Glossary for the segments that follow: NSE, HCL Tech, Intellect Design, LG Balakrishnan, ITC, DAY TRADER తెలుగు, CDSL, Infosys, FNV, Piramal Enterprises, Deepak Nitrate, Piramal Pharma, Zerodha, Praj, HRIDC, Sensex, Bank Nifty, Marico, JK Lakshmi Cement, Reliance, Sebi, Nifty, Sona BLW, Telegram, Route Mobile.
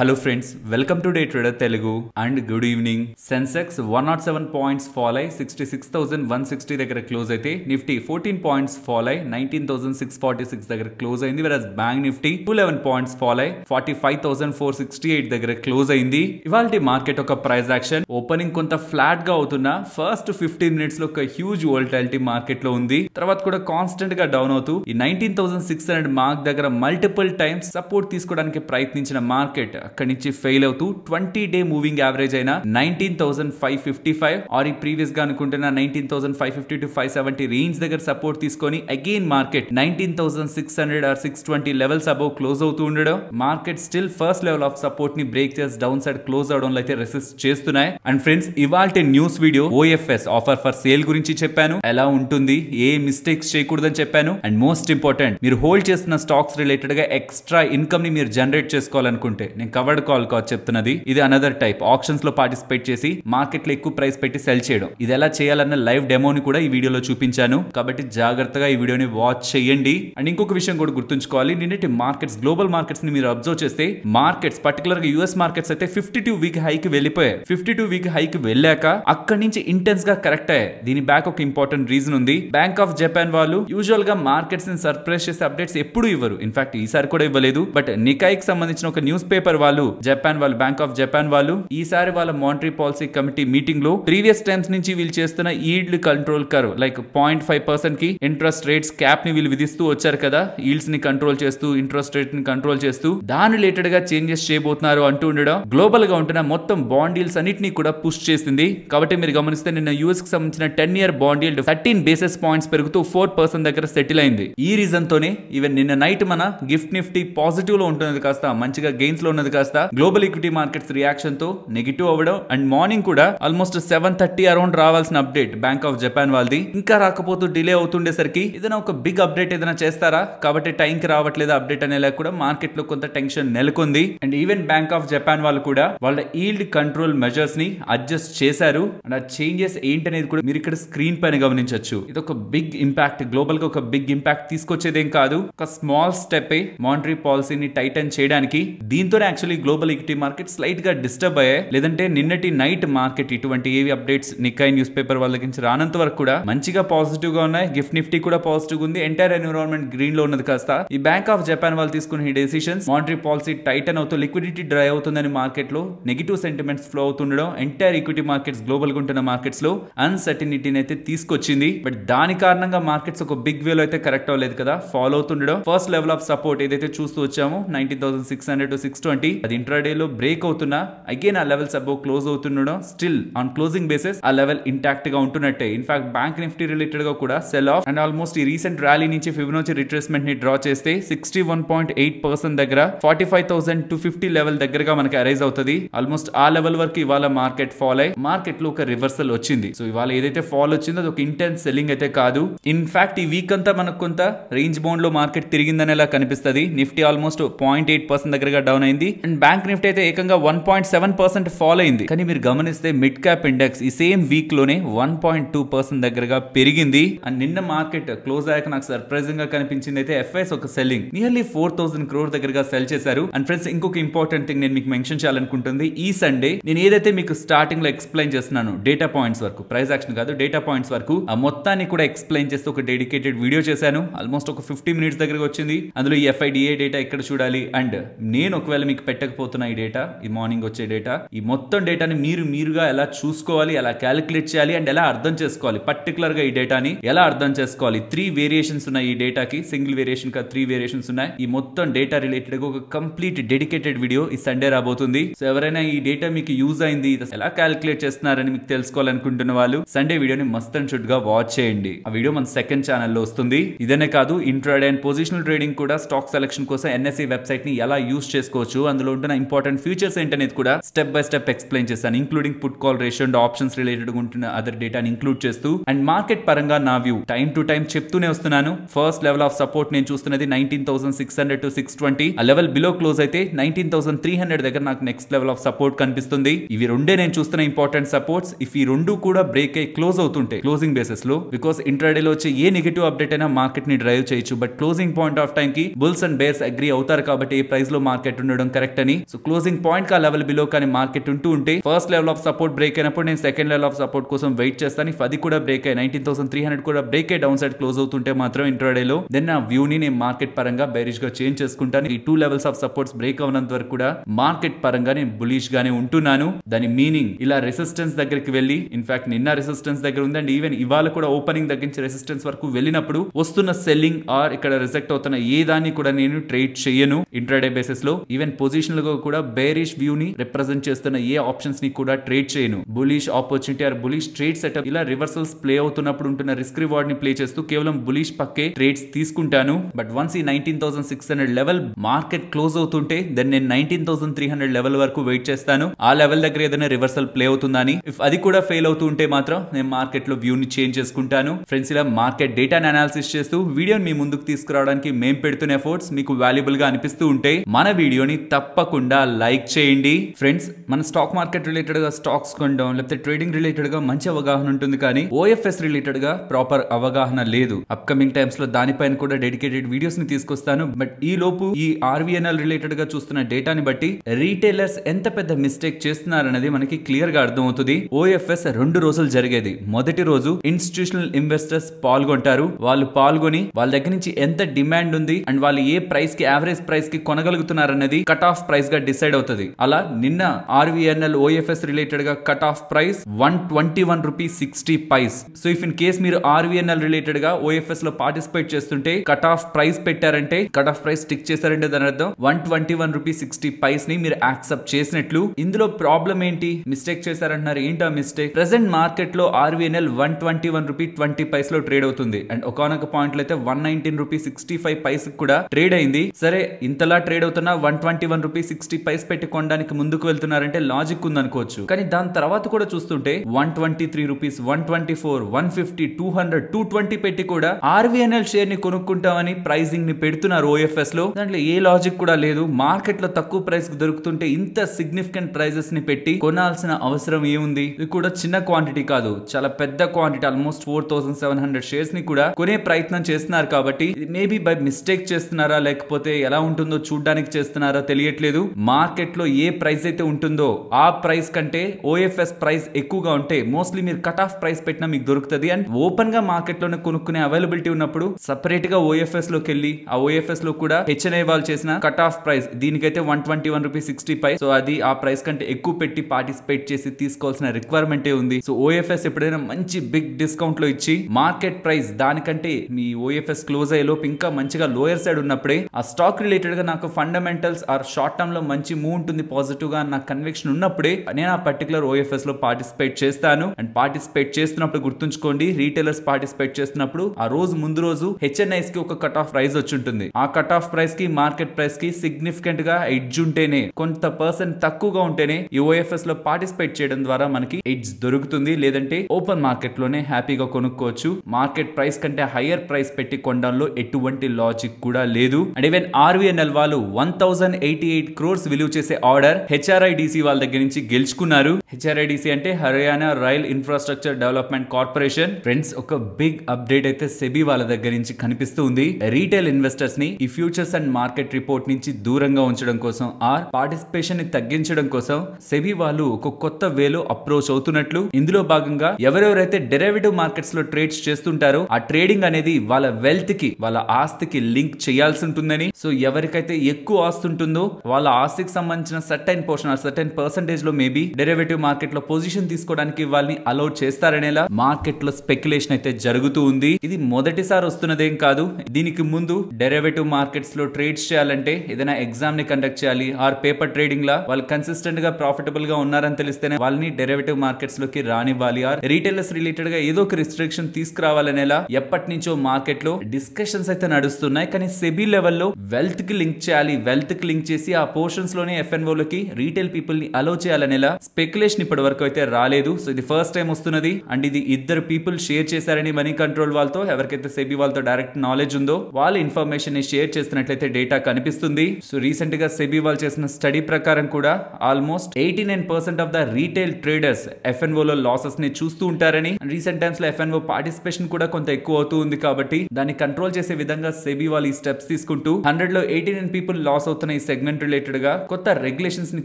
Hello friends, welcome to Day Trader Telugu and good evening. Sensex 107 points fall ay 66,160 దగ్గర close అయితే, Nifty 14 points fall ay 19,646 దగ్గర close అయింది. whereas Bank Nifty 211 points fall ay 45,468 దగ్గర close అయింది. ఇవాల్టి market ఒక price action, opening కొంత flat గా అవుతున్నా ఫస్ట్ 15 మినిట్స్ లో ఒక హ్యూజ్ వోల్టాలిటీ మార్కెట్ లో ఉంది. తర్వాత కూడా కాన్స్టెంట్ గా డౌన్ అవుతూ ఈ 19,600 మార్క్ దగ్గర మల్టిపుల్ టైమ్స్ సపోర్ట్ తీసుకోవడానికి ప్రయత్నించిన మార్కెట్ అక్కడి నుంచి ఫెయిల్ అవుతూ 20-day మూవింగ్ యావరేజ్ అయిన 19,555 ఆర్ ఈ ప్రీవియస్ గా అనుకుంటున్న 19,550 to 570 రేంజ్ దగ్గర సపోర్ట్ తీసుకొని again market 19,600 or 620 levels above close అవుతూ ఉండడం, market still first level of support ని బ్రేక్ చేసి డౌన్ సైడ్ క్లోజ్ అవడంలో అయితే రెసిస్ట్ చేస్తున్నాయి. అండ్ ఫ్రెండ్స్, ఇవాల్టి news video OFS offer for sale గురించి చెప్పాను, ఎలా ఉంటుంది, ఏ మిస్టేక్స్ చేయకూడదని చెప్పాను. అండ్ మోస్ట్ ఇంపార్టెంట్, మీరు హోల్డ్ చేస్తున్న స్టాక్స్ రిలేటెడ్ గా ఎక్స్ట్రా ఇన్కమ్ ని మీరు జనరేట్ చేసుకోవాలనుకుంటే నేను కవర్డ్ కాల్ కాదు చెప్తున్నది, ఇది అనదర్ టైప్. ఆప్షన్స్ లో పార్టిసిపేట్ చేసి మార్కెట్ లో ఎక్కువ ప్రైస్ పెట్టి సెల్ చేయడం, ఇది ఎలా చేయాలన్న లైవ్ డెమోని కూడా ఈ వీడియోలో చూపించాను. కాబట్టి జాగ్రత్తగా ఈ వీడియోని వాచ్ చేయండి. అండ్ ఇంకొక విషయం కూడా గుర్తుంచుకోవాలి, నిన్నటి మార్కెట్స్, గ్లోబల్ మార్కెట్స్ ని మీరు అబ్జర్వ్ చేస్తే మార్కెట్స్, పర్టికులర్ గా యూఎస్ మార్కెట్స్ అయితే 52-week హై కి వెళ్ళిపోయాయి. 52-week హై కి వెళ్ళాక అక్కడి నుంచి ఇంటెన్స్ గా కరెక్ట్ అయ్యాయి. దీని బ్యాక్ ఒక ఇంపార్టెంట్ రీజన్ ఉంది. బ్యాంక్ ఆఫ్ జపాన్ వాళ్ళు యూజువల్ గా మార్కెట్స్ ని సర్ప్రైజ్ చేసే అప్డేట్స్ ఎప్పుడు ఇవ్వరు, ఇన్ఫాక్ట్ ఈసారి కూడా ఇవ్వలేదు. బట్ నికాయికి సంబంధించిన ఒక న్యూస్ పేపర్ వాళ్ళు, జపాన్ వాళ్ళు, బ్యాంక్ ఆఫ్ జపాన్ వాళ్ళు ఈసారి వాళ్ళ మానిటరీ పాలసీ కమిటీ మీటింగ్ లో ప్రీవియస్ టైమ్స్ నుంచి వీళ్ళు చేస్తున్న ఈల్డ్ కంట్రోల్ కర్వ్, లైక్ 0.5% కి ఇంట్రెస్ట్ రేట్స్ క్యాప్ ని వీళ్ళు విధిస్తూ వచ్చారు కదా, ఈల్డ్స్ ని కంట్రోల్ చేస్తూ, ఇంట్రెస్ట్ రేట్ ని కంట్రోల్ చేస్తూ దాని రిలేటెడ్ గా చేంజెస్ చేయబోతున్నారు అంటూ ఉండడం గ్లోబల్ గా ఉంటున్న మొత్తం బాండ్ ఈల్డ్స్ అన్నిటిని కూడా పుష్ చేసింది. కాబట్టి మీరు గమనిస్తే నిన్న యూఎస్ కి సంబంధించిన 10-year bond yield 13 basis points పెరుగుతూ 4% దగ్గర సెటిల్ అయింది. ఈ రీజన్ తోనే ఈవెన్ నిన్న నైట్ మన గిఫ్ట్ నిఫ్టీ పాజిటివ్ లో ఉంటుంది, కాస్త మంచిగా గెయిన్స్ లో ఉన్నది, కాస్త గ్లోబల్ ఈక్విటీ మార్కెట్స్ రియాక్షన్ తో నెగిటివ్ అవ్వడం. అండ్ మార్నింగ్ కూడా ఆల్మోస్ట్ 7:30 అరౌండ్ రావాల్సిన అప్డేట్ బ్యాంక్ ఆఫ్ జపాన్ వాళ్ళది ఇంకా రాకపోతూ డిలే అవుతుండేసరికి ఏదైనా ఒక బిగ్ అప్డేట్ ఏదైనా చేస్తారా, కాబట్టి టైం కి రావట్లేదు అప్డేట్ అనేలా కూడా మార్కెట్ లో కొంత టెన్షన్ నెలకొంది. And even Bank of Japan వాళ్ళు కూడా వాళ్ళ ఈల్డ్ కంట్రోల్ మెజర్స్ ని అడ్జస్ట్ చేశారు. అండ్ ఆ చేంజెస్ ఏంటనేది కూడా మీరు ఇక్కడ స్క్రీన్ పైన గమనించవచ్చు. ఇది ఒక బిగ్ ఇంపాక్ట్, గ్లోబల్ గా ఒక బిగ్ ఇంపాక్ట్ తీసుకొచ్చేదేం కాదు, ఒక స్మాల్ స్టెప్ మానిటరీ పాలసీని టైటన్ చేయడానికి. దీంతోనే actually global equity market slight గా డిస్టర్బ్ అయ్యాయి, లేదంటే నిన్నటి నైట్ మార్కెట్ ఇటువంటి ఏవి అప్డేట్స్ నికాయ్ న్యూస్ పేపర్ వాళ్ళ నుంచి రానంత వరకు కూడా మంచిగా పాజిటివ్ గా ఉన్నాయి. గిఫ్ట్ నిఫ్టీ కూడా పాజిటివ్ ఉంది, ఎంటైర్ ఎన్విరాన్మెంట్ గ్రీన్ లో ఉన్నది. కాస్త ఈ బ్యాంక్ ఆఫ్ జపాన్ వాళ్ళు తీసుకున్న ఈ డెసిషన్స్, మానిటరీ పాలసీ టైటన్ అవుతూ లిక్విడిటీ డ్రై అవుతుందని మార్కెట్ లో నెగిటివ్ సెంటిమెంట్స్ ఫ్లో అవుతుండడం, ఎంటైర్ ఈక్విటీ మార్కెట్స్, గ్లోబల్ గా ఉంటున్న మార్కెట్స్ లో అన్సర్టినిటీని అయితే తీసుకొచ్చింది. బట్ దాని కారణంగా మార్కెట్స్ ఒక బిగ్ వేలో అయితే కరెక్ట్ అవ్వలేదు కదా, ఫాలో అవుతుండడం. ఫస్ట్ లెవెల్ ఆఫ్ సపోర్ట్ ఏదైతే చూస్తూ వచ్చామో 19,600 to 620, అది ఇంట్రాడే లో బ్రేక్ అవుతున్నా అగైన్ ఆ లెవెల్స్ అబౌవ్ క్లోజ్ అవుతుండడం, స్టిల్ ఆన్ క్లోజింగ్ బేసిస్ ఆ లెవెల్ ఇంటాక్ట్ గా ఉంటున్నట్టే. ఇన్ఫాక్ట్ బ్యాంక్ నిఫ్టీ రిలేటెడ్ గా కూడా సెల్ ఆఫ్. అండ్ ఆల్మోస్ట్ ఈ రీసెంట్ ర్యాలీ నుంచి ఫిబొనాచి రిట్రేస్మెంట్ ని డ్రా చేస్తే 61.8% దగ్గర 45,250 లెవెల్ దగ్గరగా మనకి అరైజ్ అవుతుంది. ఆల్మోస్ట్ ఆ లెవెల్ వరకు ఇవాళ మార్కెట్ ఫాల్ అయ్యి మార్కెట్ లో ఒక రివర్సల్ వచ్చింది. సో ఇవాళ ఏదైతే ఫాల్ వచ్చిందో అది ఒక ఇంటెన్స్ సెల్లింగ్ అయితే కాదు. ఇన్ఫాక్ట్ ఈ వీక్ అంతా మనకు కొంత రేంజ్ బౌండ్ లో మార్కెట్ తిరిగిందనేలా కనిపిస్తుంది. నిఫ్టీ ఆల్మోస్ట్ 0.8% దగ్గరగా డౌన్ అయింది. అండ్ బ్యాంక్ నిఫ్టీ అయితే ఏకంగా 1.7% ఫాల్ అయింది. కానీ మీరు గమనిస్తే మిడ్ క్యాప్ ఇండెక్స్ ఈ సేమ్ వీక్ లోనే 1.2% దగ్గరగా పెరిగింది. అండ్ నిన్న మార్కెట్ క్లోజ్ అయ్యాక నాకు సర్ప్రైజింగ్ గా కనిపించింది అయితే ఎఫ్ఐఎస్ ఒక సెల్లింగ్, నియర్లీ 4,000 crore దగ్గరగా సెల్ చేశారు. అండ్ ఫ్రెండ్స్, ఇంకొక ఇంపార్టెంట్ థింగ్ నేను మీకు మెన్షన్ చేయాలనుకుంటుంది, ఈ సండే నేను ఏదైతే మీకు స్టార్టింగ్ లో ఎక్స్ప్లెయిన్ చేస్తున్నాను డేటా పాయింట్స్ వరకు, ప్రైస్ యాక్షన్ కాదు డేటా పాయింట్స్ వరకు, ఆ మొత్తాన్ని కూడా ఎక్స్ప్లెయిన్ చేస్తూ ఒక డెడికేటెడ్ వీడియో చేశాను. ఆల్మోస్ట్ ఒక 50 minutes దగ్గరగా వచ్చింది. అందులో ఈ FIDA డేటా ఎక్కడ చూడాలి, అండ్ నేను ఒకవేళ మీకు పెట్టకపోతున్నా ఈ డేటా, ఈ మార్నింగ్ వచ్చే డేటా, ఈ మొత్తం డేటాని మీరుగా ఎలా చూసుకోవాలి, ఎలా క్యాలిక్యులేట్ చేయాలి, అండ్ ఎలా అర్థం చేసుకోవాలి, పర్టికులర్ గా ఈ డేటాని ఎలా అర్థం చేసుకోవాలి. 3 వేరియేషన్స్ ఉన్నాయి ఈ డేటాకి, సింగిల్ వేరియేషన్ కా 3 వేరియేషన్స్ ఉన్నాయి. ఈ మొత్తం డేటా రిలేటెడ్ గా ఒక కంప్లీట్ డెడికేటెడ్ వీడియో ఈ సండే రాబోతుంది. సో ఎవరైనా ఈ డేటా మీకు యూజ్ అయింది, ఎలా క్యాలిక్యులేట్ చేస్తున్నారని మీకు తెలుసుకోవాలనుకుంటున్న వాళ్ళు సండే వీడియోని మస్త్ అండ్ షుడ్ గా వాచ్ చేయండి. ఆ వీడియో మన సెకండ్ ఛానల్లో వస్తుంది. ఇదనే కాదు, ఇంట్రాడే అండ్ పొజిషనల్ ట్రేడింగ్ కూడా, స్టాక్ సెలక్షన్ కోసం NSE వెబ్సైట్ ని ఎలా యూజ్ చేసుకోవచ్చు, అందులో ఉంటున్న ఇంపార్టెంట్ ఫీచర్స్ ఏంటనేది కూడా స్టెప్ బై స్టెప్ ఎక్స్ప్లెయిన్ చేస్తాను, including put call ratio and options related గా ఉంటున్న అదర్ డేటాని ఇంక్లూడ్ చేస్తూ. అండ్ మార్కెట్ పరంగా నా వ్యూ టైం టు టైం చెప్తూనే వస్తున్నాను. ఫస్ట్ లెవెల్ ఆఫ్ సపోర్ట్ నేను చూస్తున్నది 19,600 to 620, ఆ లెవెల్ బిలో క్లోజ్ అయితే 19,300 దగ్గర నాకు నెక్స్ట్ లెవెల్ ఆఫ్ సపోర్ట్ కనిపిస్తుంది. ఇవి రెండే నేను చూస్తున్న ఇంపార్టెంట్ సపోర్ట్స్. ఇఫ్ ఈ రెండు కూడా బ్రేక్ అయ్యి క్లోజ్ అవుతుంటే క్లోజింగ్ బేసిస్ లో, బికాస్ ఇంట్రాడే లో వచ్చే ఏ నెగిటివ్ అప్డేట్ అయినా మార్కెట్ ని డ్రైవ్ చేయొచ్చు. But closing point of time కి బుల్స్ అండ్ బేర్స్ అగ్రీ అవుతారు, కాబట్టి ఈ ప్రైస్ లో మార్కెట్ ఉండడం కరెక్ట్ కరెక్ట్ అని. సో క్లోజింగ్ పాయింట్ కా లెవెల్ బిలో కానీ మార్కెట్ ఉంటూ ఉంటే first level of support break అయినప్పుడు నేను సెకండ్ లెవెల్ ఆఫ్ సపోర్ట్ కోసం వెయిట్ చేస్తాను. అది కూడా బ్రేక్ అయ్యి 19,300 కూడా బ్రేక్ అయ్యి డౌన్ సైడ్ క్లోజ్ అవుతుంటే మాత్రం ఇంట్రాడే లో దెన్ ఆ వ్యూ ని నేను మార్కెట్ పరంగా బేరిష్ గా చేంజ్ చేసుకుంటాను. ఈ two levels of supports break అవనంత వరకు కూడా మార్కెట్ పరంగా నేను బులిష్ గానే ఉంటున్నాను. దాని మీనింగ్ ఇలా రెసిస్టెన్స్ దగ్గరికి వెళ్ళి ఇన్ఫాక్ట్ నిన్న రెసిస్టెన్స్ దగ్గర ఉంది అండ్ ఈవెన్ ఇవాళ కూడా ఓపెనింగ్ దగ్గర నుంచి రెసిస్టెన్స్ వరకు వెళ్ళినప్పుడు వస్తున్న సెల్లింగ్ ఆర్ ఇక్కడ రిజెక్ట్ అవుతున్న ఏ దాన్ని కూడా నేను ట్రేడ్ చేయను ఇంట్రాడే బేసిస్ లో. ఈవెన్ పొజిషన్ లో కూడా బేరిష్ వ్యూ ని రిప్రజెంట్ చేస్తున్న ఏ ఆప్షన్స్ ని కూడా ట్రేడ్ చేయను. Bullish opportunity or bullish trade setup ఇలా రివర్సల్స్ ప్లే అవుతున్నప్పుడు ఉంటున్న రిస్క్ రివార్డ్ ని ప్లే చేస్తూ కేవలం బులిష్ పక్కే ట్రేడ్స్ తీసుకుంటాను. బట్ వన్స్ ఈ 19,600 లెవెల్ మార్కెట్ క్లోజ్ అవుతుంటే దెన్ నేను 19,300 లెవెల్ వరకు వెయిట్ చేస్తాను. ఆ లెవెల్ దగ్గర ఏదైనా రివర్సల్ ప్లే అవుతుందని ఇఫ్ అది కూడా ఫెయిల్ అవుతూ ఉంటే మాత్రం నేను మార్కెట్ లో వ్యూ ని చేంజ్ చేసుకుంటాను. ఫ్రెండ్స్, ఇలా మార్కెట్ డేటాని అనాలిసిస్ చేస్తూ వీడియోని మీ ముందుకు తీసుకురావడానికి మేము పెడుతున్న ఎఫర్ట్స్ మీకు వాల్యుబుల్ గా అనిపిస్తూ ఉంటే మన వీడియోని తప్పకుండా లైక్ చేయండి. ఫ్రెండ్స్, మన స్టాక్ మార్కెట్ రిలేటెడ్ గా స్టాక్స్ కొండం లేకపోతే ట్రేడింగ్ రిలేటెడ్ గా మంచి అవగాహన ఉంటుంది, కానీ ఓఎఫ్ఎస్ రిలేటెడ్ గా ప్రాపర్ అవగాహన లేదు. అప్కమింగ్ టైమ్స్ లో దానిపైన కూడా డెడికేటెడ్ వీడియోస్ ని తీసుకొస్తాను. బట్ ఈ లోపు ఈ ఆర్వీఎన్ఎల్ రిలేటెడ్ గా చూస్తున్న డేటాని బట్టి రీటైలర్స్ ఎంత పెద్ద మిస్టేక్ చేస్తున్నారనేది మనకి క్లియర్ గా అర్థం అవుతుంది. ఓఎఫ్ఎస్ 2 రోజులు జరిగేది. మొదటి రోజు ఇన్స్టిట్యూషనల్ ఇన్వెస్టర్స్ పాల్గొంటారు. వాళ్ళు పాల్గొని వాళ్ళ దగ్గర నుంచి ఎంత డిమాండ్ ఉంది అండ్ వాళ్ళు ఏ ప్రైస్ కి యావరేజ్ ప్రైస్ కి కొనగలుగుతున్నారనేది కట్ ఆఫ్ ప్రైస్ గా డిసైడ్ అవుతుంది. అలా నిన్న ఆర్వీఎన్ఎల్ ఓఎఫ్ఎస్ రిలేటెడ్ గా cut off price 121 rupees 60 paise. So if in case మీరు ఆర్వీఎన్ఎల్ రిలేటెడ్ గా ఓఎఫ్ఎస్ లో పార్టిసిపేట్ చేస్తుంటే కట్ ఆఫ్ ప్రైస్ పెట్టారంటే కట్ ఆఫ్ ప్రైస్ స్టిక్ చేశారంటే దాని అర్థం 121 రూపీస్ 60 పైస్ ని మీరు యాక్సెప్ట్ చేసినట్లు. ఇందులో ప్రాబ్లం ఏంటి, మిస్టేక్ చేశారంటున్నారు. ఏంటా మిస్టేక్? ప్రెసెంట్ మార్కెట్ లో ఆర్వీఎన్ఎల్ 121 రూపీ 20 పైస్ లో ట్రేడ్ అవుతుంది అండ్ ఒకనొక పాయింట్ లో అయితే 119 రూపీ 65 పైస్ కూడా ట్రేడ్ అయింది. సరే, ఇంతలా ట్రేడ్ అవుతున్నా 121 రూపీ 60 పైస్ పెట్టి కొనడానికి ముందుకు వెళ్తున్నారంటే లాజిక్ ఉందనుకోవచ్చు. కానీ దాని తర్వాత కూడా చూస్తుంటే 123 రూపీస్ 124 150 200 220 పెట్టి కూడా ఆర్వీఎన్ఎల్ షేర్ ని కొనుక్కుంటామని ప్రైజింగ్ ని పెడుతున్నారు ఓఎఫ్ఎస్ లో. దాంట్లో ఏ లాజిక్ కూడా లేదు. మార్కెట్ లో తక్కువ ప్రైస్ దొరుకుతుంటే ఇంత సిగ్నిఫికెంట్ ప్రైజెస్ ని పెట్టి కొనాల్సిన అవసరం ఏముంది? ఇది కూడా చిన్న క్వాంటిటీ కాదు, చాలా పెద్ద క్వాంటిటీ. ఆల్మోస్ట్ 4,700 షేర్స్ ని కూడా కొనే ప్రయత్నం చేస్తున్నారు. కాబట్టి మేబీ బై మిస్టేక్ చేస్తున్నారా లేకపోతే ఎలా ఉంటుందో చూడడానికి చేస్తున్నారా తెలియట్లేదు. మార్కెట్ లో ఏ ప్రైస్ అయితే ఉంటుందో ఆ ప్రైస్ కంటే ఓఎఫ్ఎస్ ప్రైస్ ఎక్కువగా ఉంటే మోస్ట్లీ మీరు కట్ ఆఫ్ ప్రైస్ పెట్టినా మీకు దొరుకుతుంది. అండ్ ఓపెన్ గా మార్కెట్ లోనే కొనుక్కునే అవైలబిలిటీ ఉన్నప్పుడు సపరేట్ గా ఓఎఫ్ఎస్ లోకి వెళ్ళి ఆ ఓఎఫ్ఎస్ లో కూడా హెచ్ఎన్ఐ వాళ్ళు చేసిన కట్ ఆఫ్ ప్రైస్ దీనికైతే 121 రూపీస్ 60 పైస్. సో అది ఆ ప్రైస్ కంటే ఎక్కువ పెట్టి పార్టిసిపేట్ చేసి తీసుకోవాల్సిన రిక్వైర్మెంటే ఉంది. సో ఓఎఫ్ఎస్ ఎప్పుడైనా మంచి బిగ్ డిస్కౌంట్ లో ఇచ్చి మార్కెట్ ప్రైస్ దానికంటే మీ ఓఎఫ్ఎస్ క్లోజ్ అయ్యే లోపు ఇంకా మంచిగా లోయర్ సైడ్ ఉన్నప్పుడే ఆ స్టాక్ రిలేటెడ్ గా నాకు ఫండమెంటల్స్ ఆర్ షార్ట్ టర్మ్ లో మంచి మూవ్ ఉంటుంది పాజిటివ్ గా నాకు కన్విక్షన్ ఉన్నప్పుడే నేను ఆ పర్టికులర్ ఓఎఫ్ఎస్ లో పార్టిసిపేట్ చేస్తాను. అండ్ పార్టిసిపేట్ చేస్తున్నప్పుడు గుర్తుంచుకోండి, రీటైలర్స్ పార్టిసిపేట్ చేస్తున్నప్పుడు ఆ రోజు ముందు రోజు హెచ్ఎన్ఐస్ కి ఒక కట్ ఆఫ్ ప్రైస్ వచ్చి ఉంటుంది. ఆ కట్ ఆఫ్ ప్రైస్ కి మార్కెట్ ప్రైస్ కి సిగ్నిఫికెంట్ గా ఎడ్జ్ ఉంటేనే, కొంత పర్సెంట్ తక్కువగా ఉంటేనే ఈ ఓఎఫ్ఎస్ లో పార్టిసిపేట్ చేయడం ద్వారా మనకి ఎడ్జ్ దొరుకుతుంది. లేదంటే ఓపెన్ మార్కెట్ లోనే హ్యాపీగా కొనుక్కోవచ్చు. మార్కెట్ ప్రైస్ కంటే హైయర్ ప్రైస్ పెట్టి కొనడంలో ఎటువంటి లాజిక్ కూడా లేదు. అండ్ ఈవెన్ ఆర్వీఎన్ఎల్ వాళ్ళు 1,088 crores విలువ చేసే ఆర్డర్ హెచ్ఆర్ఐడిసి వాళ్ళ దగ్గర నుంచి గెలుచుకున్నారు. హెచ్ఆర్ఐడిసి అంటే Haryana royal infrastructure development corporation. Friends, ఒక బిగ్ అప్డేట్ అయితే సెబీ వాళ్ళ దగ్గర నుంచి కనిపిస్తుంది. రీటైల్ ఇన్వెస్టర్స్ ని ఈ ఫ్యూచర్స్ అండ్ మార్కెట్ రిపోర్ట్ నుంచి దూరంగా ఉంచడం కోసం ఆర్ పార్టిసిపేషన్ ని తగ్గించడం కోసం సెబీ వాళ్ళు ఒక కొత్త వేలో అప్రోచ్ అవుతున్నట్లు. ఇందులో భాగంగా ఎవరెవరైతే డెరివేటివ్ మార్కెట్స్ లో ట్రేడ్స్ చేస్తుంటారో ఆ ట్రేడింగ్ అనేది వాళ్ళ వెల్త్ కి వాళ్ళ ఆస్తికి లింక్ చేయాల్సి ఉంటుందని. సో ఎవరికైతే ఎక్కువ ఆస్తి ఉంటుందో వాళ్ళ ఆస్తికి సంబంధించిన సర్టైన్ పోర్షన్ సర్టైన్ పర్సెంటేజ్ లో మేబీ డెరివేటివ్ మార్కెట్ లో పొజిషన్ తీసుకోవడానికి వాళ్ళని అలౌ చేస్తారనేలా మార్కెట్ లో స్పెక్యులేషన్ అయితే జరుగుతూ ఉంది. ఇది మొదటిసారి వస్తున్నదేం కాదు. దీనికి ముందు డెరివేటివ్ మార్కెట్స్ లో ట్రేడ్స్ చేయాలంటే ఏదైనా ఎగ్జామ్ ని కండక్ట్ చేయాలి ఆర్ పేపర్ ట్రేడింగ్ లా వాళ్ళు కన్సిస్టెంట్ గా ప్రాఫిటబుల్ గా ఉన్నారని తెలిస్తేనే వాళ్ళని డెరివేటివ్ మార్కెట్స్ లోకి రానివ్వాలి ఆర్ రీటైలర్స్ రిలేటెడ్ గా ఏదో ఒక రిస్ట్రిక్షన్ తీసుకురావాలనేలా ఎప్పటి నుంచో మార్కెట్ లో డిస్కషన్స్ అయితే నడుస్తున్నాయి. కానీ సెబీ లెవెల్లో వెల్త్ కి లింక్ చేయాలి, వెల్త్ కి లింక్ చేసి ఆ పోర్షన్స్ లోనే ఎఫ్ఎన్ఓ లకి రీటైల్ పీపుల్ ని అలౌ చేయాలనేలా స్పెక్యులేషన్ ఇప్పటి వరకు అయితే రాలేదు. సో ఇది ఫస్ట్ టైం వస్తున్నది. అండ్ ఇది ఇద్దరు పీపుల్ షేర్ చేశారని మనీ కంట్రోల్ వాళ్ళతో ఎవరికైతే సెబీ వాళ్ళతో డైరెక్ట్ నాలెడ్జ్ ఉందో వాళ్ళ ఇన్ఫర్మేషన్ ని షేర్ చేసినట్లయితే డేటా కనిపిస్తుంది. సో రీసెంట్ గా సెబీ వాళ్ళు చేసిన స్టడీ ప్రకారం కూడా almost 89% of the retail traders F&O లో లాసెస్ ని చూస్తూ ఉంటారని, రీసెంట్ టైమ్స్ లో ఎఫ్ఎన్ఓ పార్టిసిపేషన్ కూడా కొంత ఎక్కువ అవుతూ ఉంది కాబట్టి దాన్ని కంట్రోల్ చేసే విధంగా సెబీ వాళ్ళు ఈ స్టెప్స్ తీసుకుంటూ 100 లో 89 పీపుల్ లాస్ అవుతున్న ఈ segment segment related ga kotta regulations ni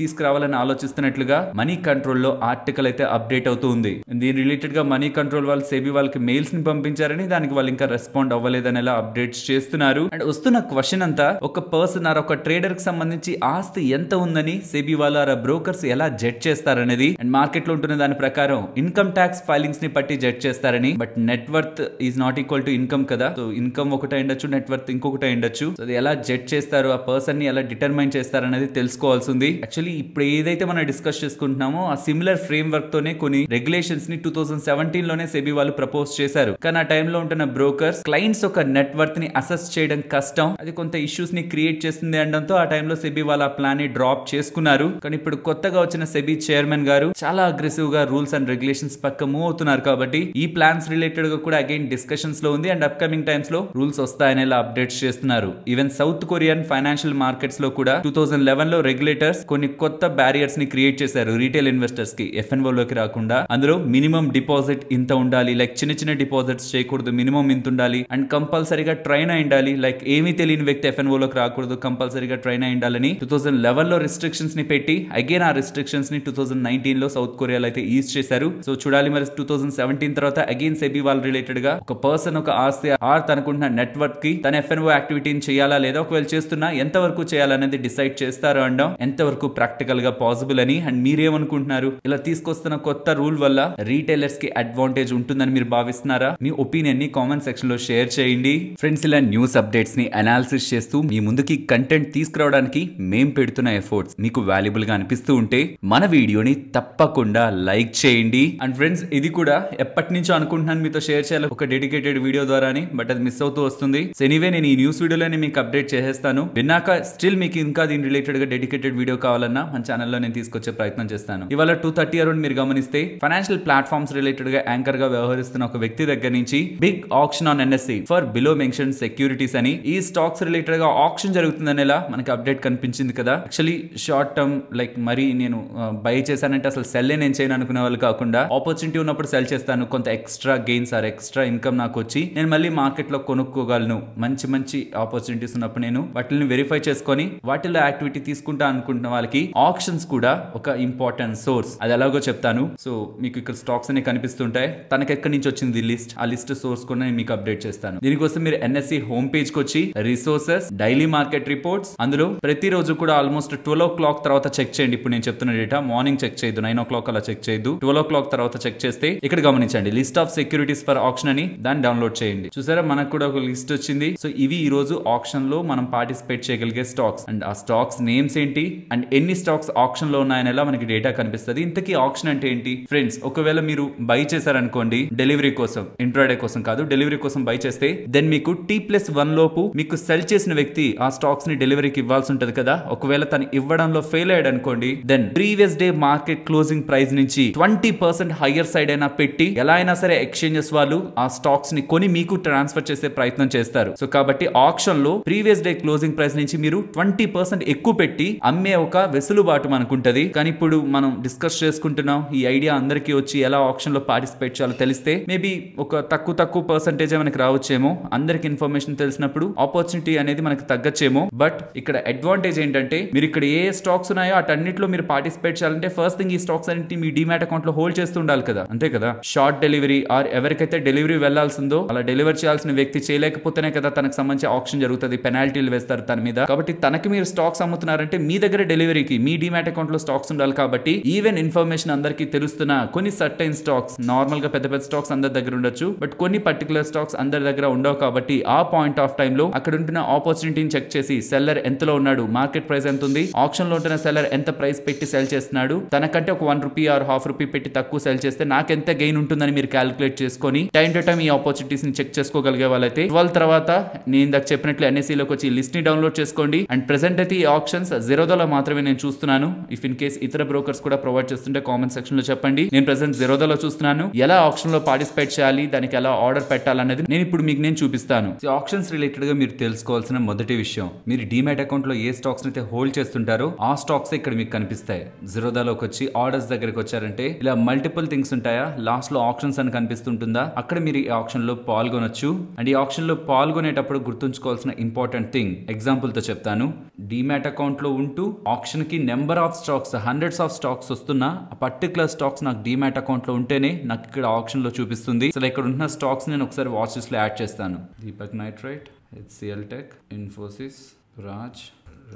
teeskuravaalani aalochistunnatluga money control lo article aithe update avutundi. Deen related ga money control vallu SEBI valki mails ni pampincharu daniki vallu inka respond avvaledani ela updates chestunaru. And ostunna question anta oka person or oka trader ki sambandhinchi aasti enta undani SEBI vallu ara brokers ela judge chestaru anedi and market lo untunna dani prakaram income tax filings ni patti judge chestarani but net worth is not equal to income kada, so income okata endachu, net worth inkokata endachu, so adi ela judge chestaru aa person ni ela determine chestaru anedi telusukovalsundi. Actually ipudu edaithe mana discuss chestuntunnamo aa similar framework tone konni regulations ni 2017 lone SEBI vallu propose chesaru. Kana time lo untana brokers clients oka net worth ni assess cheyadam kashtam, adi kontha issues ni create chestundi andanto aa time lo SEBI vallu aa plan ni drop cheskunnaru. Kani ipudu kottaga vachina SEBI chairman garu chaala aggressive ga rules and regulations pakka move avutunnaru kabatti ee plans related ga kuda again discussions lo undi and upcoming times lo rules ostayane la updates chestunaru. Even South Korean financial markets lo kuda 2011 lo regulators konni kotta barriers ni create chesaru retail investors ki FNV loki raakunda. Andro minimum deposit inta undali, like chinna chinna deposits cheyakoddu, minimum inta undali and compulsory ga train ayindali, like emi teliyani vyakti FNV loki raakuddu, compulsory ga train ayindalani 2011 lo restrictions ni petti again aa restrictions ni 2019 lo South Korea lo aithe ease chesaru. So chudali mari 2017 tarvata again SEBI వాళ్ళ related గా ఒక person ఒక ఆస్తి are తనకుంటున్న network కి తన FNO యాక్టివిటీని చేయాలా లేదా, ఒకవేళ చేస్తున్నా ఎంత వరకు చేయాలనేది డిసైడ్ చేస్తారు అండం ఎంతవరకు ప్రాక్టికల్ గా పాసిబుల్ అని. అండ్ మీరేమనుకుంటున్నారు, ఇలా తీసుకొస్తున్న కొత్త రూల్ వల్ల రీటైలర్స్ కి అడ్వాంటేజ్ ఉంటుందని మీరు భావిస్తున్నారా? మీ ఒపీనియన్ ని కామెంట్ సెక్షన్ లో షేర్ చేయండి. ఫ్రెండ్స్, ఇలా న్యూస్ అప్డేట్స్ ని అనాలిసిస్ చేస్తూ మీ ముందుకి కంటెంట్ తీసుకురావడానికి మేము పెడుతున్న ఎఫర్ట్స్ మీకు వాల్యుబుల్ గా అనిపిస్తూ ఉంటే మన వీడియోని తప్పకుండా లైక్ చేయండి. అండ్ ఫ్రెండ్స్, ఇది కూడా ఎప్పటి నుంచో అనుకుంటున్నాను మీతో షేర్ చేయాలి ఒక డెడికేటెడ్ వీడియో ద్వారాని, బట్ అది మిస్ అవుతూ వస్తుంది. సో ఎనీవే నేను ఈ న్యూస్ వీడియోలోనే మీకు అప్డేట్ చేసేస్తాను. విన్నాక స్టిల్ మీకు ఇంకా దీని రిలేటెడ్ గా డెడికేటెడ్ వీడియో కావాలన్నా మన ఛానల్లో నేను తీసుకొచ్చే ప్రయత్నం చేస్తాను. ఇవాళ 2:30 అరౌండ్ మీరు గమనిస్తే ఫైనాన్షియల్ ప్లాట్ఫామ్స్ రిలేటెడ్ గా యాంకర్ గా వ్యవహరిస్తున్న ఒక వ్యక్తి దగ్గర నుంచి big auction on NSE for below mention securities అని ఈ స్టాక్స్ రిలేటెడ్ గా ఆక్షన్ జరుగుతుందనేలా మనకి అప్డేట్ కనిపించింది కదా. యాక్చువల్లీ షార్ట్ టర్మ్ లైక్ మరి నేను బై చేశానంటే అసలు సెల్లే నేను చేయను అనుకునే వాళ్ళు కాకుండా ఆపర్చునిటీ ఉన్నప్పుడు సెల్ చేస్తాను, కొంత extra gains or extra income నాకు వచ్చి నేను మళ్ళీ మార్కెట్ లో కొనుక్కోగలను, మంచి మంచి ఆపర్చునిటీస్ ఉన్నప్పుడు నేను వాటిని వెరిఫై చేసుకొని వాటిలో యాక్టివిటీ తీసుకుంటా అనుకుంటున్న వాళ్ళకి ఆప్షన్స్ కూడా ఒక ఇంపార్టెంట్ సోర్స్, అది ఎలాగో చెప్తాను. సో మీకు ఇక్కడ స్టాక్స్ అనే కనిపిస్తుంటాయి, తనకి ఎక్కడి నుంచి వచ్చింది లిస్ట్, ఆ లిస్ట్ సోర్స్ కూడా నేను మీకు అప్డేట్ చేస్తాను. దీనికోసం మీరు NSE హోమ్ పేజ్ కి వచ్చి రిసోర్సెస్ డైలీ మార్కెట్ రిపోర్ట్స్ అందులో ప్రతిరోజు కూడా ఆల్మోస్ట్ 12 o'clock తర్వాత చెక్ చేయండి. ఇప్పుడు నేను చెప్తున్న డేటా మార్నింగ్ చెక్ చేయదు, 9 o'clock అలా చెక్ చేయదు, 12 o'clock తర్వాత చెక్ చేస్తే ఇక్కడ గమనించండి list of securities for auction అని, దాన్ని డౌన్లోడ్ చేయండి. చూసారా మనకు కూడా ఒక లిస్ట్ వచ్చింది. సో ఇవి ఈ రోజు ఆక్షన్ లో మనం పార్టిసిపేట్ చేయగలిగే స్టాక్స్ అండ్ ఆ స్టాక్స్ నేమ్స్ ఏంటి అండ్ ఎన్ని స్టాక్స్ ఆక్షన్ లో ఉన్నాయనేలా మనకి డేటా కనిపిస్తుంది. ఇంతకీ ఆక్షన్ అంటే ఏంటి ఫ్రెండ్స్, ఒకవేళ మీరు బై చేశారనుకోండి డెలివరీ కోసం, ఇంట్రాడే కోసం కాదు, డెలివరీ కోసం బై చేస్తే దెన్ మీకు T+1 లోపు మీకు సెల్ చేసిన వ్యక్తి ఆ స్టాక్స్ ని డెలివరీకి ఇవ్వాల్సి ఉంటది కదా. ఒకవేళ తను ఇవ్వడంలో ఫెయిల్ అయ్యాడు అనుకోండి then previous day market closing price నుంచి 20% హైయర్ సైడ్ అయినా పెట్టి ఎలా అయినా సరే ఎక్స్చేంజెస్ వాళ్ళు ఆ స్టాక్స్ ని కొని మీకు ట్రాన్స్ఫర్ చేసే ప్రయత్నం చేస్తారు. సో కాబట్టి ఆక్షన్ లో ప్రీవియస్ డే క్లోజింగ్ ప్రైస్ నుంచి మీరు 20% ఎక్కువ పెట్టి అమ్మే ఒక వెసులుబాటు మనకుంటది. కానీ ఇప్పుడు మనం డిస్కస్ చేసుకుంటున్నాం, ఈ ఐడియా అందరికీ వచ్చి ఎలా ఆక్షన్ లో పార్టిసిపేట్ చేయాలో తెలిస్తే మేబీ ఒక తక్కువ పర్సెంటేజ్ మనకి రావచ్చేమో, అందరికి ఇన్ఫర్మేషన్ తెలిసినప్పుడు ఆపర్చునిటీ అనేది మనకి తగ్గచ్చేమో. బట్ ఇక్కడ అడ్వాంటేజ్ ఏంటంటే మీరు ఇక్కడ ఏ స్టాక్స్ ఉన్నాయో అటన్నిటిలో మీరు పార్టిసిపేట్ చేయాలంటే ఫస్ట్ థింగ్ ఈ స్టాక్స్ అన్నింటినీ మీ డీమ్యాట్ అకౌంట్ లో హోల్డ్ చేస్తూ ఉండాలి కదా, అంతే కదా. షార్ట్ డెలివరీ ఆర్ ఎవరికైతే డెలివరీ వెళ్లాల్సిందో అలా డెలివరీ చేయాల్సిన వ్యక్తి చేయలేకపోతేనే కదా తనకు సంబంధించి ఆక్షన్ జరుగుతుంది, పెనాల్టీలు వేస్తారు తన మీద. కాబట్టి తనకి మీరు స్టాక్స్ అమ్ముతున్నారంటే మీ దగ్గర డెలివరీకి మీ డీమ్యాట్ అకౌంట్ లో స్టాక్స్ ఉండాలి. కాబట్టి ఈవెన్ ఇన్ఫర్మేషన్ అందరికీ తెలుస్తున్న కొన్ని సర్టైన్ స్టాక్స్, నార్మల్ గా పెద్ద పెద్ద స్టాక్స్ అందరి దగ్గర ఉండొచ్చు బట్ కొన్ని పర్టికులర్ స్టాక్స్ అందరి దగ్గర ఉండవు. కాబట్టి ఆ పాయింట్ ఆఫ్ టైమ్ లో అక్కడ ఉంటున్న ఆపర్చునిటీని చెక్ చేసి సెల్లర్ ఎంతలో ఉన్నాడు, మార్కెట్ ప్రైస్ ఎంత ఉంది, ఆక్షన్ లో ఉంటున్న సెల్లర్ ఎంత ప్రైస్ పెట్టి సెల్ చేస్తున్నాడు, తనకంటే ఒక ₹1 ఆర్ ₹0.5 పెట్టి తక్కువ సెల్ చేస్తే నాకెంత గెయిన్ ఉంటుందని మీరు క్యాలిక్యులేట్ చేసుకుని టైం టు టైం ఈ ఆపర్చునిటీస్ ని చెక్ చేసుకోగలిగే వాళ్ళైతే 12 తర్వాత నేను ఇందాక చెప్పినట్లు NSE లోకి వచ్చి లిస్ట్ ని డౌన్లోడ్ చేసుకోండి. అండ్ ప్రెసెంట్ అయితే ఈ ఆప్షన్స్ Zerodha మాత్రమే నేను చూస్తున్నాను. ఇఫ్ ఇన్ కేస్ ఇతర బ్రోకర్స్ కూడా ప్రొవైడ్ చేస్తుంటే కామెంట్ సెక్షన్ లో చెప్పండి. నేను ప్రెసెంట్ Zerodha లో చూస్తున్నాను. ఎలా ఆప్షన్ లో పార్టిసిపేట్ చేయాలి, దానికి ఎలా ఆర్డర్ పెట్టాలనేది నేను ఇప్పుడు మీకు నేను చూపిస్తాను. సో ఆప్షన్స్ రిలేటెడ్ గా మీరు తెలుసుకోవాల్సిన మొదటి విషయం, మీరు డీమ్యాట్ అకౌంట్ లో ఏ స్టాక్స్ అయితే హోల్డ్ చేస్తుంటారో ఆ స్టాక్స్ ఇక్కడ మీకు కనిపిస్తాయి. Zerodha లోకి వచ్చి ఆర్డర్స్ దగ్గరకు వచ్చారంటే ఇలా మల్టిపుల్ థింగ్స్ ఉంటాయా, లాస్ట్ లో ఆప్షన్స్ అని కనిపిస్తుంటుందా, అక్కడ మీరు ఈ ఆప్షన్ లో పాల్గొనొచ్చు. అండ్ ఈ ఆప్షన్ లో పాల్గొనేటప్పుడు గుర్తుంచుకోవాల్సిన ఇంపార్టెంట్ థింగ్ ఎగ్జాంపుల్ తో చెప్తాను. డీమ్యాట్ అకౌంట్లో ఉంటూ ఆక్షన్కి number of stocks, hundreds of stocks వస్తున్న ఆ పర్టికులర్ స్టాక్స్ నాకు డీమ్యాట్ అకౌంట్లో ఉంటేనే నాకు ఇక్కడ ఆక్షన్లో చూపిస్తుంది. సో ఇక్కడ ఉన్న స్టాక్స్ నేను ఒకసారి వాచ్ లిస్ట్లో యాడ్ చేస్తాను. Deepak nitrate, HCL Tech, Infosys, Praj,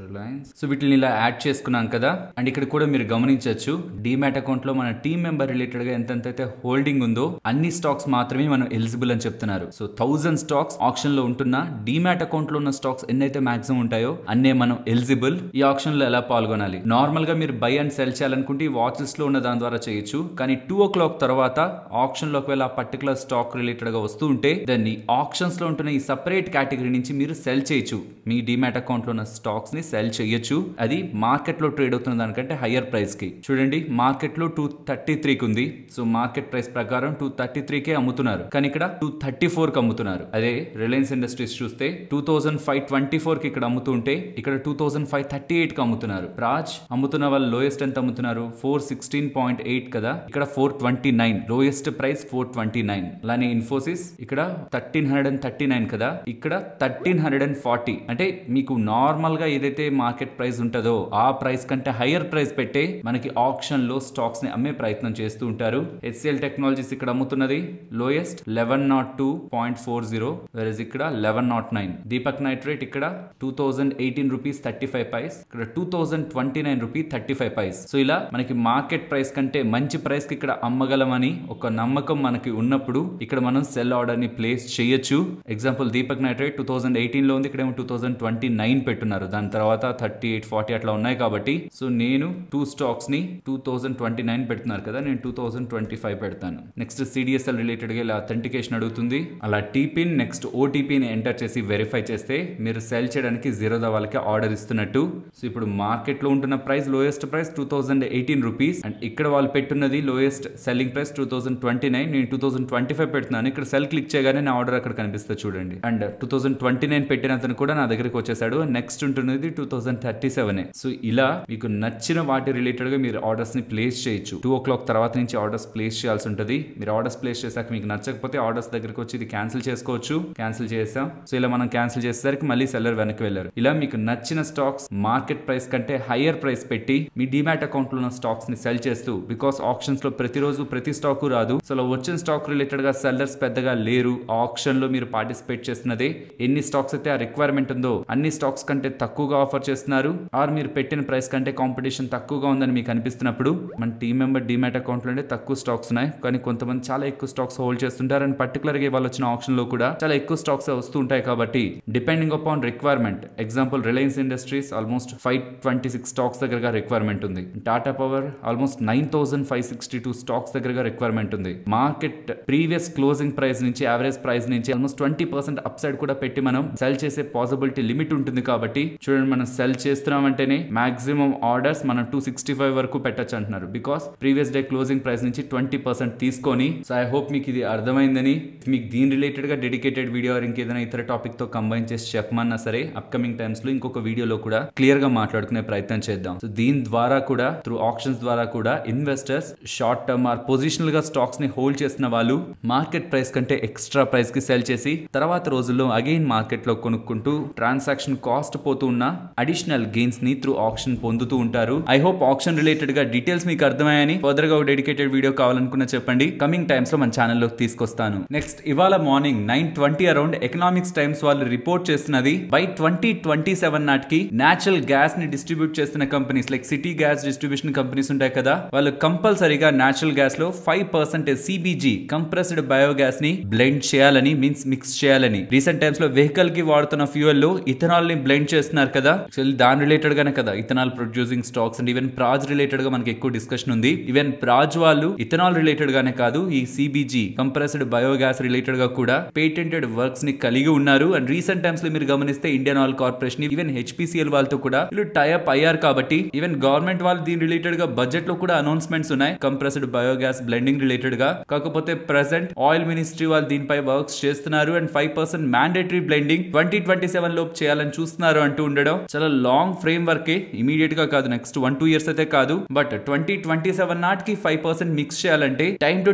Reliance. So వీటిని ఇలా యాడ్ చేసుకున్నాం కదా. అండ్ ఇక్కడ కూడా మీరు గమనించవచ్చు, డీమ్యాట్ అకౌంట్ లో మన టీమ్ మెంబర్ రిలేటెడ్ గా ఎంతైతే హోల్డింగ్ ఉందో అన్ని స్టాక్స్ మాత్రమే మనం ఎలిజిబుల్ అని చెప్తున్నారు. సో 1000 స్టాక్స్ ఆప్షన్ లో ఉంటున్న డీమ్యాట్ అకౌంట్ లో ఉన్న స్టాక్స్ ఎన్నైతే మాక్సిమం ఉంటాయో అన్నే మనం ఎలిజిబుల్. ఈ ఆప్షన్ లో ఎలా పాల్గొనాలి? నార్మల్ గా మీరు బై అండ్ సెల్ చేయాలనుకుంటే ఈ వాచ్ లిస్ట్ లో ఉన్న దాని ద్వారా చేయొచ్చు. కానీ 2 o'clock తర్వాత ఆప్షన్ లో ఒకవేళ పర్టికులర్ స్టాక్ రిలేటెడ్ గా వస్తూ ఉంటే దాన్ని ఆప్షన్స్ లో ఉంటున్న ఈ సపరేట్ కేటగిరీ నుంచి మీరు సెల్ చేయొచ్చు. మీ డీమ్యాట్ అకౌంట్ లో ఉన్న స్టాక్స్ ని సెల్ చేయొచ్చు, అది మార్కెట్ లో ట్రేడ్ అవుతున్న దానికంటే హయ్యర్ ప్రైస్ కి. చూడండి, మార్కెట్ లో 233 ఉంది. సో మార్కెట్ ప్రైస్ ప్రకారం 233 అమ్ముతున్నారు, కానీ ఇక్కడ 234 అమ్ముతున్నారు. అదే రిలయన్స్ ఇండస్ట్రీస్ చూస్తే 2524 కి ఇక్కడ అమ్ముతుంటే ఇక్కడ 2538 అమ్ముతున్నారు. ప్రాజ్ అమ్ముతున్న వాళ్ళు లోయెస్ట్ ఎంత అమ్ముతున్నారు? 416.8 కదా, ఇక్కడ 429 లోయెస్ట్ ప్రైస్ 429. అలానే ఇన్ఫోసిస్ ఇక్కడ 1339 కదా, ఇక్కడ 1340. అంటే మీకు నార్మల్ గా ఏదైతే మార్కెట్ ప్రైస్ ఉంటుందో ఆ ప్రైస్ కంటే హైయర్ ప్రైస్ పెట్టే మనకి ఆప్షన్ లో స్టాక్స్ ని అమ్మే ప్రయత్నం చేస్తూ ఉంటారు. HCL టెక్నాలజీస్ ఇక్కడ అమ్ముతున్నది లోయెస్ట్ 1102.40, వెరస్ ఇక్కడ 1109. దీపక్ నైట్రేట్ ఇక్కడ 2018 rupees 35 paise, ఇక్కడ 2029 rupees 35 paise. సో ఇలా మనకి మార్కెట్ ప్రైస్ కంటే మంచి ప్రైస్ కి ఇక్కడ అమ్మగలమని ఒక నమ్మకం మనకి ఉన్నప్పుడు ఇక్కడ మనం సెల్ ఆర్డర్ ని ప్లేస్ చేయొచ్చు. ఎగ్జాంపుల్ దీపక్ నైట్రేట్ 2018 లో ఉంది, ఇక్కడ 2029 పెట్టున్నారు, దాని తర్వాత 38, 40 అట్లా ఉన్నాయి. కాబట్టి సో నేను 2 స్టాక్స్ ని 2029 పెడుతున్నారు కదా, నేను 2025 పెడతాను. నెక్స్ట్ CDSL రిలేటెడ్ గా ఇలా అథెంటికేషన్ అడుగుతుంది. అలా టీపిన్ నెక్స్ట్ OTPని ఎంటర్ చేసి వెరిఫై చేస్తే మీరు సెల్ చేయడానికి జీరోదా వాళ్ళకి ఆర్డర్ ఇస్తున్నట్టు. సో ఇప్పుడు మార్కెట్ లో ఉంటున్న price lowest price 2018 rupees, and ఇక్కడ వాళ్ళు పెట్టున్నది లోయెస్ట్ సెల్లింగ్ ప్రైస్ 2029, నేను 2025 పెడుతున్నాను. ఇక్కడ సెల్ క్లిక్ చేయగానే నా ఆర్డర్ అక్కడ కనిపిస్తుంది చూడండి. అండ్ 2029 పెట్టిన అతను కూడా నా దగ్గరికి వచ్చేసాడు. నెక్స్ట్ ఉంటున్నది 2037. సో ఇలా మీకు నచ్చిన వాటి రిలేటెడ్ గా మీరు ఆర్డర్స్ ని ప్లేస్ చేయొచ్చు. 2 o'clock తర్వాత నుంచి ఆర్డర్స్ ప్లేస్ చేయాల్సి ఉంటుంది. మీరు ఆర్డర్స్ ప్లేస్ చేశాక మీకు నచ్చకపోతే ఆర్డర్స్ దగ్గరికి వచ్చి ఇది క్యాన్సిల్ చేసుకోవచ్చు. క్యాన్సిల్ చేసాం, సో ఇలా మనం క్యాన్సిల్ చేసేసరికి మళ్ళీ సెల్లర్ వెనక్కి వెళ్ళారు. ఇలా మీకు నచ్చిన స్టాక్స్ మార్కెట్ ప్రైస్ కంటే హైయర్ ప్రైస్ పెట్టి మీ డీమ్యాట్ అకౌంట్ లో ఉన్న స్టాక్స్ ని సెల్ చేస్తూ, బికాస్ ఆప్షన్స్ లో ప్రతిరోజు ప్రతి స్టాక్ రాదు. సో అలా వచ్చిన స్టాక్ రిలేటెడ్ గా సెల్లర్స్ పెద్దగా లేరు. ఆప్షన్ లో మీరు పార్టిసిపేట్ చేస్తున్నదే ఎన్ని స్టాక్స్ అయితే ఆ రిక్వైర్మెంట్ ఉందో అన్ని స్టాక్స్ కంటే తక్కువగా ఆఫర్ చేస్తున్నారు. ఆర్ మీరు పెట్టిన ప్రైస్ కంటే కాంపిటీషన్ తక్కువగా ఉందని మీకు అనిపిస్తున్నప్పుడు మన టీమ్ మెంబర్ డీమ్యాట్ అకౌంట్ లో తక్కువ స్టాక్స్ ఉన్నాయి, కానీ కొంతమంది చాలా ఎక్కువ స్టాక్స్ హోల్డ్ చేస్తుంటారు. అండ్ పర్టికులర్ గా వాళ్ళు వచ్చిన ఆప్షన్ లో కూడా చాలా ఎక్కువ స్టాక్స్ వస్తూ ఉంటాయి. కాబట్టి depending upon requirement, example Reliance industries almost 526 stocks దగ్గరగా రిక్వైర్మెంట్ ఉంది. టాటా పవర్ ఆల్మోస్ట్ 9562 స్టాక్స్ దగ్గరగా రిక్వైర్మెంట్ ఉంది. మార్కెట్ ప్రీవియస్ క్లోజింగ్ ప్రైస్ నుంచి యావరేజ్ ప్రైస్ నుంచి ఆల్మోస్ట్ 20% అప్ సైడ్ కూడా పెట్టి మనం సెల్ చేసే పాసిబిలిటీ లిమిట్ ఉంటుంది. కాబట్టి చూడండి, మనం సెల్ చేస్తున్నాం అంటేనే మాక్సిమం ఆర్డర్స్ మనం 265 వరకు పెట్టచ్చు అంటున్నారు, because previous day closing price నుంచి 20% తీసుకొని. సో ఐ హోప్ మీకు ఇది అర్థమైందని. మీకు దీని రిలేటెడ్ గా డెడికేటెడ్ వీడియో ఇంకేదైనా ఇతర టాపిక్ తో కంబైన్ చేసి చెప్పమన్నా సరే అప్కమింగ్ టైమ్స్ లో ఇంకొక వీడియోలో కూడా క్లియర్ గా మాట్లాడుకునే ప్రయత్నం చేద్దాం. సో దీని ద్వారా కూడా, త్రూ ఆప్షన్స్ ద్వారా కూడా investors short term or positional గా స్టాక్స్ ని హోల్డ్ చేసిన వాళ్ళు మార్కెట్ ప్రైస్ కంటే ఎక్స్ట్రా ప్రైస్ కి సెల్ చేసి తర్వాత రోజుల్లో అగైన్ మార్కెట్ లో కొనుక్కుంటూ ట్రాన్సాక్షన్ కాస్ట్ పోతూ ఉన్న అడిషనల్ గెయిన్స్ ని త్రూ ఆప్షన్ పొందుతూ ఉంటారు. ఐ హోప్ ఆప్షన్ రిలేటెడ్ గా డీటెయిల్స్ మీకు అర్థమయ్యాయని. ఫర్దర్ గా డెడికేటెడ్ వీడియో కావాలనుకున్నా చెప్పండి, కమింగ్ టైమ్స్ లో మన ఛానల్లో తీసుకొస్తాను. నెక్స్ట్ ఇవాళ మార్నింగ్ 9:20 అరౌండ్ ఎకనామిక్స్ టైమ్స్ వాళ్ళు రిపోర్ట్ చేస్తున్నది బై 2027 నాటికి నేచురల్ గ్యాస్ ని డిస్ట్రిబ్యూట్ చేస్తున్న companies like city gas distribution companies ఉంటాయి కదా, వాళ్ళు కంపల్సరీగా నేచురల్ గ్యాస్ లో 5% CBG కంప్రెస్డ్ బయోగ్యాస్ ని బ్లెండ్ చేయాలని, మీన్స్ మిక్స్ చేయాలని. రీసెంట్ టైమ్స్ లో వెహికల్ కి వాడుతున్న ఫ్యూయల్ లో ఇథనాల్ ని బ్లెండ్ చేస్తున్నారు కదా, దాని రిలేటెడ్ గానే కదా ethanol producing stocks and even Praj related గా మనకి ఎక్కువ డిస్కషన్ ఉంది. ఈవెన్ ప్రాజ్ వాళ్ళు ఇథనాల్ రిలేటెడ్ గానే కాదు ఈ CBG కంప్రెస్డ్ బయోగ్యాస్ రిలేటెడ్ గా కూడా పేటెంటెడ్ వర్క్స్ ని కలిగి ఉన్నారు. అండ్ రీసెంట్ టైమ్స్ లో మీరు గమనిస్తే Indian oil corporation even HPCL వాళ్ళతో కూడా వీళ్ళు టైఅప్ అయ్యారు. కాబట్టి ఈవెన్ గవర్నమెంట్ వాళ్ళు దీని రిలేటెడ్ గా బడ్జెట్ లో కూడా అనౌన్స్మెంట్స్ ఉన్నాయి కంప్రెస్డ్ బయోగ్యాస్ బ్లెండింగ్ రిలేటెడ్ గా. కాకపోతే ప్రెసెంట్ ఆయిల్ మినిస్ట్రీ వాళ్ళు దీనిపై వర్క్స్ చేస్తున్నారు అండ్ 5% మ్యాండేటరీ బ్లెండింగ్ 2027 లోపు చేయాలని చూస్తున్నారు అంటూ ఉండడం చాలా లాంగ్ ఫ్రేమ్ వర్కే, ఇమీడియట్ గా కాదు, నెక్స్ట్ 1-2 years అయితే కాదు. బట్ 2027 నాటికి 5% మిక్స్ చేయాలంటే టైం టు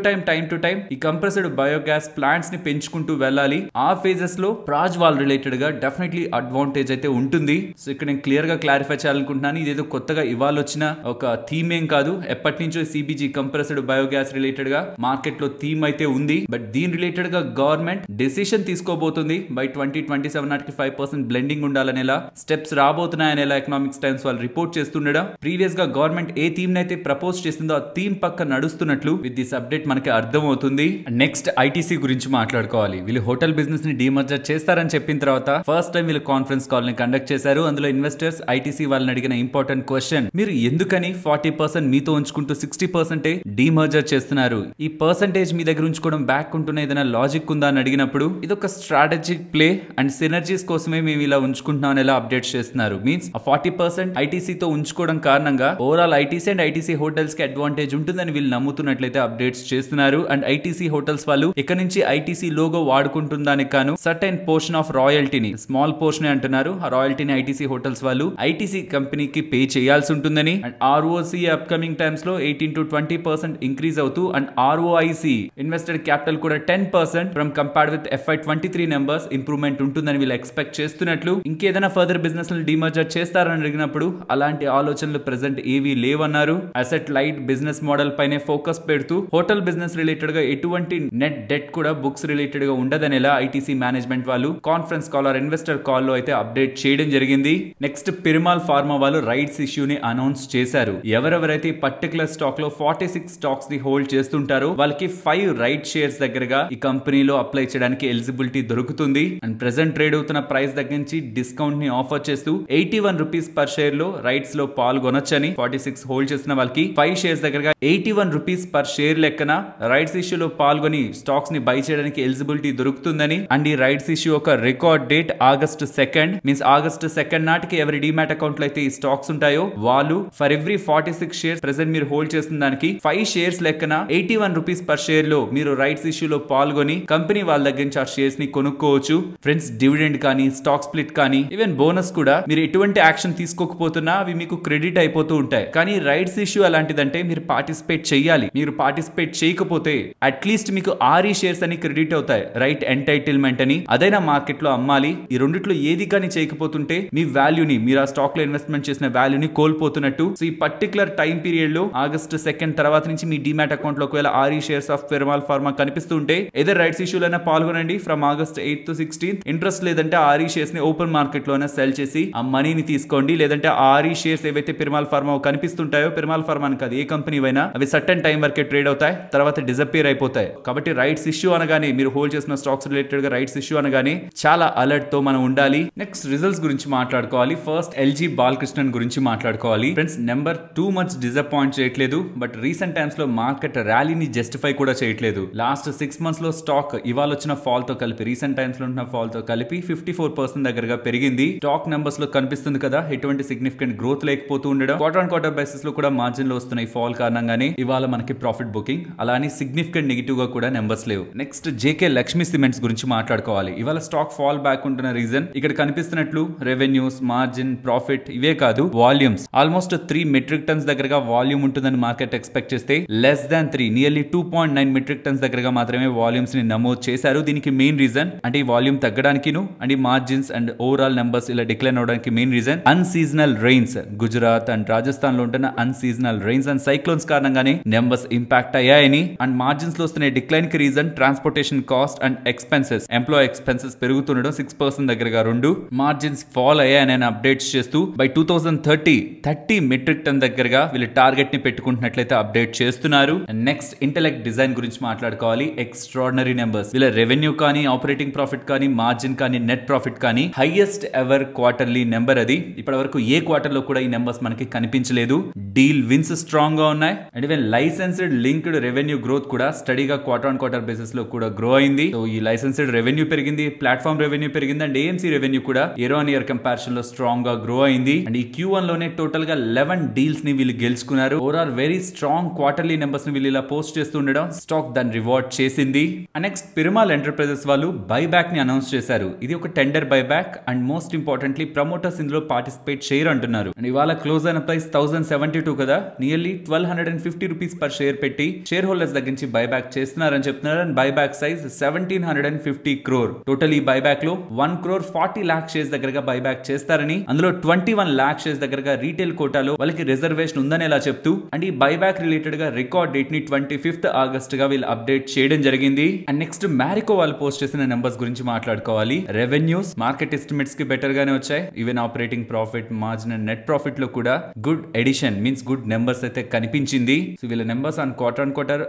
టైం ఈ కంప్రెస్డ్ బయోగ్యాస్ ప్లాంట్స్ ని పెంచుకుంటూ వెళ్ళాలి. ఆ ఫేజెస్ లో ప్రాజ్ వాల్ రిలేటెడ్ గా డెఫినెట్లీ అడ్వాంటేజ్ అయితే ఉంటుంది. సో ఇక్కడ నేను క్లియర్ గా క్లారిఫై చేయాలనుకుంటున్నాను. ఇదేదో కొత్తగా ఇవాళ వచ్చిన ఒక థీమ్ ఏం కాదు, ఎప్పటి నుంచో సిబిజీ కంప్రెస్డ్ బయోగ్యాస్ రిలేటెడ్ గా మార్కెట్ లో థీమ్ అయితే ఉంది. బట్ దీని రిలేటెడ్ గా గవర్నమెంట్ డెసిషన్ తీసుకోబోతుంది. బై 2027 నాటికి 5% బ్లెండింగ్ ఉండాలనేలా స్టెప్స్ రాబోతున్నాయనేలా ఎకనామిక్స్ టైమ్స్ వాళ్ళు రిపోర్ట్ చేస్తుండడం. ప్రీవియస్ గా గవర్నమెంట్ ఏ థీమ్ అయితే ప్రపోజ్ చేసిందో ఆ థీమ్ పక్క నడుస్తున్నట్లు విత్ దిస్ అప్డేట్ మనకి అర్థం అవుతుంది. నెక్స్ట్ ఐటీసీ గురించి మాట్లాడుకోవాలి. వీళ్ళు హోటల్ బిజినెస్ ని డీమర్జర్ చేస్తారని చెప్పిన తర్వాత ఫస్ట్ టైం వీళ్ళు కాన్ఫరెన్స్ కాల్ ని కండక్ట్ చేశారు. అందులో ఇన్వెస్టర్స్ ఐటీసీ వాళ్ళని అడిగిన ఇంపార్టెంట్ క్వశ్చన్, మీరు ఎందుకని 40% మీతో ఉంచుకుంటూ 60% డీమర్జర్ చేస్తున్నారు, ఈ పర్సంటేజ్ మీ దగ్గర ఉంచుకోవడం బ్యాక్ ఉంటున్న ఏదైనా లాజిక్ ఉందా అని అడిగినప్పుడు, ఇదొక స్ట్రాటజిక్ ప్లే అండ్ సినర్జీస్ కోసమే మేము ఇలా ఉంచుకుంటున్నాం అని ఎలా అప్డేట్ చేస్తున్నారు. మీన్స్ ఆ 40% ఐటీసీతో ఉంచుకోవడం కారణంగా overall ITC and ITC hotels కి అడ్వాంటేజ్ ఉంటుందని వీళ్ళు నమ్ముతున్నట్లయితే అప్డేట్స్ చేస్తున్నారు. అండ్ ఐటీసీ హోటల్స్ వాళ్ళు ఇక్కడ నుంచి ఐటీసీ లోగో వాడుకుంటుందానికి కాను సర్టైన్ పోర్షన్ ఆఫ్ రాయల్టీని, స్మాల్ పోర్షన్ అంటున్నారు, ఆ రాయల్టీని ఐటీసీ హోటల్స్ వాళ్ళు ఐటీసీ కంపెనీకి పే చేయాల్సి ఉంటుందని. అండ్ ఆర్ఓసి అప్కమింగ్ టైమ్స్ లో 18-20% ఇంక్రీజ్ అవుతూ అండ్ ఆర్ఓఐసి ఇన్వెస్టెడ్ క్యాపిటల్ కూడా 10% from compared with FY23 numbers improvement ఉంటుందని వీళ్ళు ఎక్స్పెక్ట్ చేస్తున్నట్లు. ఇంకేదైనా ఫర్దర్ బిజినెస్ డిమర్జర్ చేస్తారని అడిగినప్పుడు అలాంటి ఆలోచనలు ప్రెసెంట్ ఏవి లేవన్నారు. అసెట్ లైట్ బిజినెస్ మోడల్ పైనే ఫోకస్ పెడుతూ హోటల్ బిజినెస్ రిలేటెడ్ గా ఎటువంటి నెట్ డెట్ కూడా బుక్స్ రిలేటెడ్ గా ఉండదనేలా ఐటీసీ మేనేజ్మెంట్ వాళ్ళు conference call or investor call లో అయితే అప్డేట్ చేయడం జరిగింది. నెక్స్ట్ పిరమాల్ ఫార్మా వాళ్ళు రైట్స్ ఇష్యూ ని అనౌన్స్ చేశారు. ఎవరెవరైతే పర్టికులర్ స్టాక్ లో 46 స్టాక్స్ ని హోల్డ్ చేస్తుంటారో వాళ్ళకి 5 రైట్ షేర్స్ దగ్గరగా ఈ కంపెనీలో అప్లై చేయడానికి ఎలిజిబిలిటీ దొరుకుతుంది. అండ్ ప్రెసెంట్ ట్రేడ్ అవుతున్న ప్రైస్ దగ్గర నుంచి డిస్కౌంట్ ని ఆఫర్ చేస్తూ ₹81 పర్ షేర్ లో రైట్స్ లో పాల్గొనొచ్చని 46 హోల్డ్ చేసిన వాళ్ళకి 5 షేర్స్ దగ్గరగా ₹81 పర్ షేర్ లెక్కన రైట్స్ ఇష్యూలో పాల్గొని స్టాక్స్ ని బై చేయడానికి ఎలిజిబిలిటీ దొరుకుతుందని. అండ్ ఈ రైట్స్ ఇష్యూ ఒక record date August 2nd, means August 2nd నాటికి ఎవరి డీమ్యాట్ అకౌంట్ లో అయితే ఈ స్టాక్స్ ఉంటాయో వాళ్ళు ఫర్ ఎవ్రీ 46 షేర్స్ ప్రెసెంట్ మీరు హోల్డ్ చేసిన దానికి 5 షేర్స్ లెక్కన ₹81 పర్ షేర్ లో మీరు రైట్స్ ఇష్యూలో పాల్గొని కంపెనీ వాళ్ళ దగ్గర నుంచి ఆ షేర్స్ ని కొనుక్కోవచ్చు. ఫ్రెండ్స్, డివిడెండ్ కానీ స్టాక్ స్ప్లిట్ కానీ ఈవెన్ బోనస్ కూడా మీరు ఎటువంటి యాక్షన్ తీసుకోకపోతున్నా అవి మీకు క్రెడిట్ అయిపోతూ ఉంటాయి. కానీ రైట్స్ ఇష్యూ అలాంటిదంటే మీరు పార్టిసిపేట్ చేయాలి. మీరు పార్టిసిపేట్ చేయకపోతే అట్లీస్ట్ మీకు 6 షేర్స్ అని క్రెడిట్ అవుతాయి, రైట్ ఎంటైటిల్మెంట్ అని, అదైనా మార్కెట్ లో అమ్మాలి. ఈ రెండిట్లో ఏది కానీ చేయకపోతుంటే మీ వాల్యూని, మీరు ఆ స్టాక్ లో ఇన్వెస్ట్మెంట్ చేసిన వాల్యూని కోల్పోతున్నట్టు. సో ఈ పర్టికులర్ టైం పీరియడ్ లో August 2nd తర్వాత నుంచి మీ డీమ్యాట్ అకౌంట్ లో ఒకవేళ 6 షేర్స్ ఆఫ్ ఫిర్మాల్ ఫార్మా కనిపిస్తుంటే ఏదో రైట్స్ ఇష్యూలైనా పాల్గొనండి. From August 8th to 16th interest లేదంటే 6 షేర్స్ ని ఓపెన్ మార్కెట్ లోనే సెల్ చేసి ఆ మనీని తీసుకోండి. లేదంటే 6 షేర్స్ ఏవైతే పిరమాల్ ఫార్మా కనిపిస్తుంటాయో, పిరమాల్ ఫార్మా కాదు ఏ కంపెనీ అయినా, అవి సర్టెన్ టైం వరకే ట్రేడ్ అవుతాయి, తర్వాత డిసపేర్ అయిపోతాయి. కాబట్టి రైట్స్ ఇష్యూ అనగానే, మీరు హోల్డ్ చేసిన స్టాక్స్ రిలేటెడ్ గా రైట్స్ ఇష్యూ అనగానే చాలా అలర్ట్ తో మనం ఉండాలి. నెక్స్ట్ రిజల్ట్స్ గురించి మాట్లాడుకోవాలి. ఫస్ట్ ఎల్జీ బాలకృష్ణన్ గురించి మాట్లాడుకోవాలి. ఫ్రెండ్స్, నెంబర్ 2 మంత్స్ డిసప్పాయింట్ చేయట్లేదు. బట్ రీసెంట్ టైమ్స్ లో మార్కెట్ ర్యాలీని జస్టిఫై కూడా చేయట్లేదు. లాస్ట్ 6 months లో స్టాక్ ఇవాళ వచ్చిన ఫాల్ తో కలిపి, రీసెంట్ టైమ్స్ లో ఉన్న ఫాల్ తో కలిపి 54% దగ్గరగా పెరిగింది. స్టాక్ నెంబర్స్ లో కనిపిస్తుంది కదా ఎటువంటి సిగ్నిఫికెంట్ గ్రోత్ లేకపోతూ ఉండడం. క్వార్టర్ అండ్ క్వార్టర్ బేసిస్ లో కూడా మార్జిన్ లో వస్తున్నాయి ఫాల్ కారణంగానే. ఇవాళ మనకి ప్రాఫిట్ బుకింగ్ అలానే సిగ్నిఫికెంట్ నెగిటివ్ గా కూడా నెంబర్స్ లేవు. నెక్స్ట్ జేకే లక్ష్మి సిమెంట్స్ గురించి మాట్లాడుకోవాలి. ఇవాళ స్టాక్ ఫాల్ బ్యాక్ ఉంటున్న రీజన్ ఇక్కడ కనిపిస్తున్నట్లు రెవెన్యూస్, మార్జిన్, ప్రాఫిట్ ఇవే కాదు, వాల్యూమ్స్. ఆల్మోస్ట్ 3 metric tons దగ్గరగా వాల్యూమ్ ఉంటుందని మార్కెట్ ఎక్స్పెక్ట్ చేస్తే less than 3, nearly 2.9 metric tons దగ్గరగా మాత్రమే వాల్యూమ్స్ ని నమోదు చేశారు. దీనికి మెయిన్ రీజన్ అంటే ఈ వాల్యూమ్ తగ్గడానికిను అండ్ ఈ మార్జిన్స్ అండ్ ఓవరాల్ నెంబర్స్ ఇలా డిక్లైన్ అవడానికి main reason unseasonal rains. Gujarat and Rajasthan లో ఉంటున్న అన్సీజనల్ రెయిన్స్ అండ్ సైక్లోన్స్ కారణంగానే నెంబర్స్ ఇంపాక్ట్ అయ్యాయని. అండ్ మార్జిన్స్ లో వస్తున్న డిక్లైన్ కి reason transportation cost and expenses, employ expenses పెరుగుతుండడం 6% దగ్గరగా 2 మార్జిన్స్ ఫాల్ అయ్యాయని అప్డేట్స్ చేస్తూ బై 2030 30 metric tons దగ్గరగా వీళ్ళు టార్గెట్ ని పెట్టుకుంటున్నట్లయితే అప్డేట్ చేస్తున్నారు. నెక్స్ట్ ఇంటెలెక్ట్ డిజైన్ గురించి మాట్లాడుకోవాలి. Extraordinary numbers. వీళ్ళ రెవెన్యూ కానీ, ఆపరేటింగ్ ప్రాఫిట్ కానీ, మార్జిన్ కానీ, నెట్ ప్రాఫిట్ కానీ హైయెస్ట్ ఎవర్ క్వార్టర్లీ నెంబర్. అది ఇప్పటి వరకు ఏ క్వార్టర్ లో కూడా ఈ నెంబర్స్ మనకి కనిపించలేదు. deal wins strong ga unnai, and even licensed linked revenue growth kuda steady ga quarter on quarter basis lo kuda grow ayindi. So ee licensed revenue perigindi, platform revenue perigindi, and AMC revenue kuda year on year comparison lo strong ga grow ayindi. And ee Q1 lone total ga 11 deals ni villu geluchukunnaru. Overall very strong quarterly numbers ni villu ila post chestundadam stock dan reward chesindi. And next Piramal Enterprises vallu buyback ni announce chesaru. Idi oka tender buyback and most importantly promoters indulo participate share antunnaru. And ivala close ayina price 1072 kada, nearly 1250 rupees per share petti shareholders daginchi buyback chestunaru ani cheptunnaru. And buyback size 1750 crore. Totally buyback lo 1 crore 40 lakh shares daggaraga buyback chestarani, andulo 21 lakh shares daggaraga retail quota lo valaki reservation undani ela cheptu, and ee buyback related ga record date ni 25th August ga will update cheyadam jarigindi. And next Marico vallu post chesina numbers gurinchi maatladukovali. Revenues market estimates ki better gaane vachayi, even operating profit margin and net profit lo kuda good addition means good numbers aithe kanipinchindi. So వీళ్ళ numbers on quarter